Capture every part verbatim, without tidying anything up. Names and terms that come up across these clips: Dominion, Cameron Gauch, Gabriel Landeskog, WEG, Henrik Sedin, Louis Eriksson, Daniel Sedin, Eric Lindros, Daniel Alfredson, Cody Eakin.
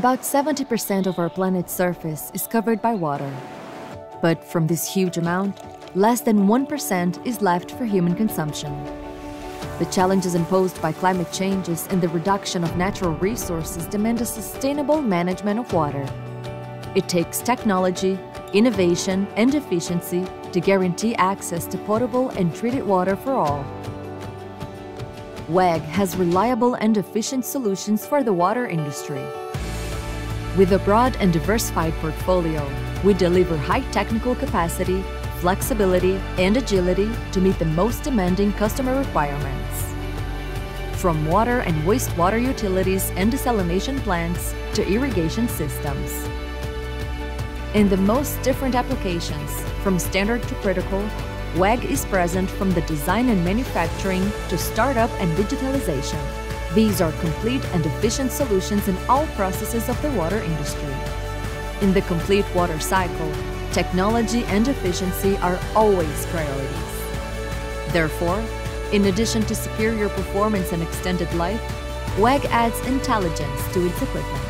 About seventy percent of our planet's surface is covered by water. But from this huge amount, less than one percent is left for human consumption. The challenges imposed by climate changes and the reduction of natural resources demand a sustainable management of water. It takes technology, innovation, and efficiency to guarantee access to potable and treated water for all. W E G has reliable and efficient solutions for the water industry. With a broad and diversified portfolio, we deliver high technical capacity, flexibility, and agility to meet the most demanding customer requirements. From water and wastewater utilities and desalination plants to irrigation systems. In the most different applications, from standard to critical, W E G is present from the design and manufacturing to startup and digitalization. These are complete and efficient solutions in all processes of the water industry. In the complete water cycle, technology and efficiency are always priorities. Therefore, in addition to superior performance and extended life, W E G adds intelligence to its equipment.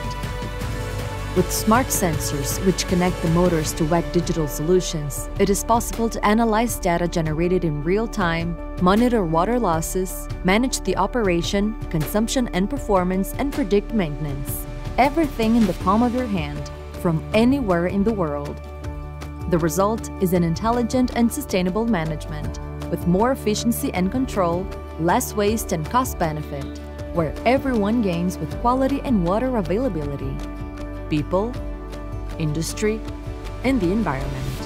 With smart sensors which connect the motors to W E G digital solutions, it is possible to analyze data generated in real time, monitor water losses, manage the operation, consumption and performance, and predict maintenance. Everything in the palm of your hand, from anywhere in the world. The result is an intelligent and sustainable management, with more efficiency and control, less waste and cost benefit, where everyone gains with quality and water availability. People, industry, and the environment.